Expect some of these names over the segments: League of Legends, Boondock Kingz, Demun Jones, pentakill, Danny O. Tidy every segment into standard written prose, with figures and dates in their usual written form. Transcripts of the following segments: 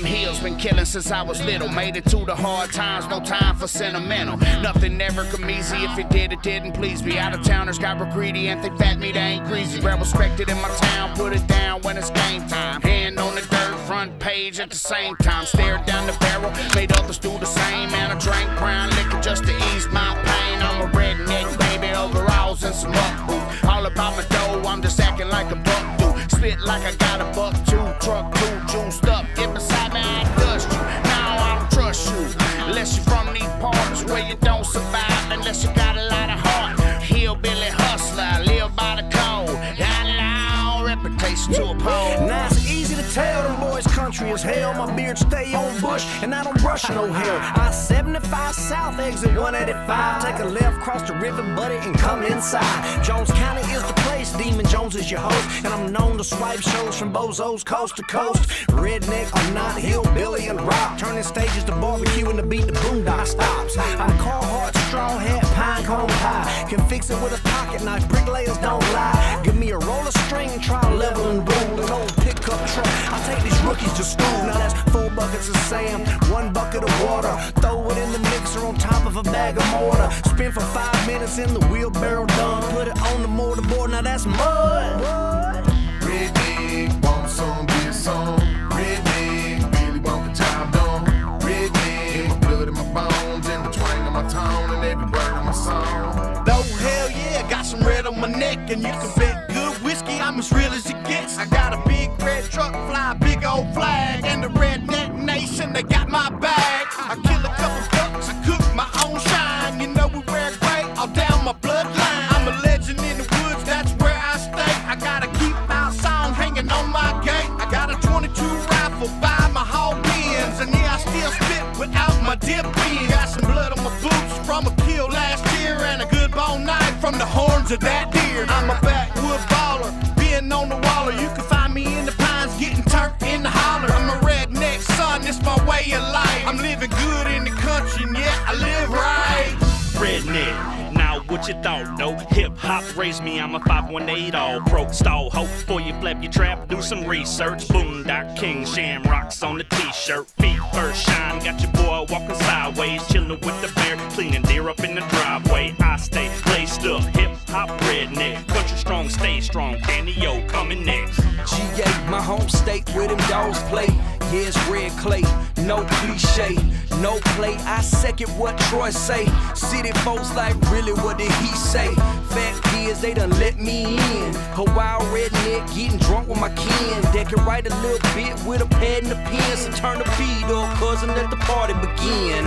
them hills, been killing since I was little. Made it to the hard times, no time for sentimental. Nothing ever come easy, if it did, it didn't please me. Out of towners got real greedy, and they fat me, they ain't greasy. Well respected in my town, put it down when it's game time. Hand on the dirt, front page at the same time. Stared down the barrel, made others do the same. And I drank brown liquor just to ease my pain. I'm a redneck baby, overalls and some rock boots. All about my dough, I'm just acting like a buck dude. Spit like I got a buck two, truck two, juiced up. Get beside me, I dust you. Now I don't trust you, unless you from these parts where you don't survive, unless you got a lot of heart. Hillbilly hustler, live by the code. Got an all reputation to uphold. Now it's easy to tell them boys country as hell. My beard stay on bush and I don't brush no hair. I-75 South, exit 185. Take a left, cross the river, buddy, and come inside. Jones County is the place, Demun Jones is your host, and I'm known to swipe shows from bozos coast to coast. Redneck or not, hillbilly and rock, turning stages to barbecue and the beat the boondock stops. I call hard straw hat, pine cone pie. Can fix it with a pocket knife, bricklayers don't lie. Give me a roll of string, try leveling boom, an old pickup truck. I take these rookies to school. Now that's 4 buckets of sand, 1 bucket of water. Throw it in the mixer on top of a bag of mortar. Spin for 5 minutes in the wheelbarrow done. Put it on the mortar board, now that's mud. Redneck wants some beer song. Redneck really want the job done. Redneck in my blood and my bones, in the twang of my tone, and every word of my song. Though hell yeah, got some red on my neck, and you can bet good whiskey I'm as real as it gets. I got a big red truck, fly a big old flag, and the redneck nation, they got my back. I kill a couple ducks, I cook my own shine. You know we wear gray all down my bloodline. I'm a legend in the woods, that's where I stay. I gotta keep my song hanging on my gate. I got a .22 rifle by my hog pins, and yeah, I still spit without my dip in. Got some blood on my boots from a kill last year, and a good bone knife from the horns of that deer. I'm a backwoods baller, being on the waller. You can find me in the pines, getting turnt in the holler. I'm a redneck son, it's my way of life. I'm living good in the country, and yeah, I live right. Redneck, now what you thought though? Hip hop raised me, I'm a 518 all broke stall hope. Before you flap your trap, do some research. Boondock Kingz, shamrocks on the t-shirt. Feet first shine, got your boy walking sideways, chilling with the bear, cleaning deer up in the driveway. I stay laced up, hip hop redneck, country strong, stay strong. Danny O coming next. G8, my home state, where them dogs play. Yeah, it's red clay, no cliche, no play. I second what Troy say. City folks like, really, what did he say? Fact is, they done let me in. A wild redneck getting drunk with my kin. That can write a little bit with a pad and a pen. So turn the feed up, cousin, let the party begin.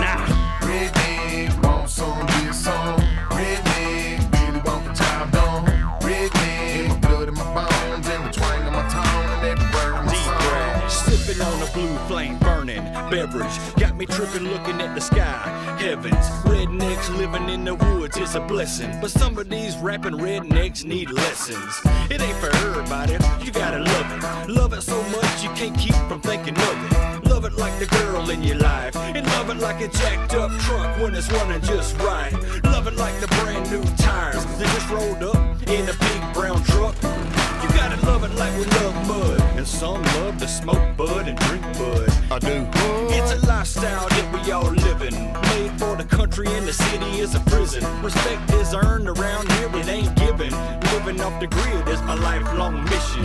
Redneck wants some beer song. Redneck really want the job done. Redneck in my blood and my bones, and the twang of my tongue, and every word of my song. Sipping on a blue flame burning beverage, got me tripping looking at the sky, heavens. Rednecks living in the woods, it's a blessing, but some of these rapping rednecks need lessons. It ain't for everybody, you gotta love it. Love it so much you can't keep from thinking of it. Love it like the girl in your life, and love it like a jacked up truck when it's running just right. Love it like the brand new tires that just rolled up in a big brown truck. You gotta love it like we love mud, and some love to smoke bud and drink bud. I do. It's a lifestyle that we all living, made for the country, and the city is a prison. Respect is earned around here, it ain't given. Living off the grid is my lifelong mission.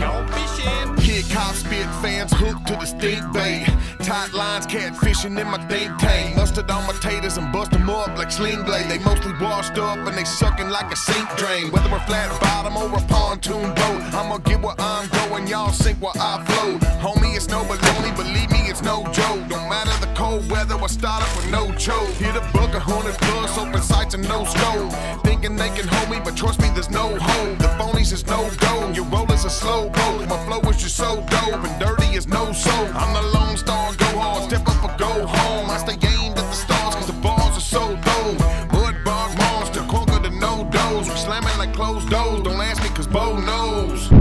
Kid cop spit fans hooked to the stick bait. Tight lines catfishing in my think tank. Mustard on my taters and bust them up like sling blade. They mostly washed up and they sucking like a sink drain. Whether we're flat bottom or a pontoon boat, I'ma get where I'm going, y'all sink where I float. Homie, it's no baloney, believe me, it's no joke. Don't matter the cold weather, I start up with no choke. Hit a book, 100+, open sights and no scope. Thinking they can hold me, but trust me, there's no hold. The phonies is no gold, your rollers are slow boat. My flow is just so dope, and dirty is no soul. I'm the lone star, go hard, step up or go home. I stay aimed at the stars, cause the bars are so gold. Mud bog monster, conquer the no-dos. We slamming like closed doors, don't ask me, cause Bo knows.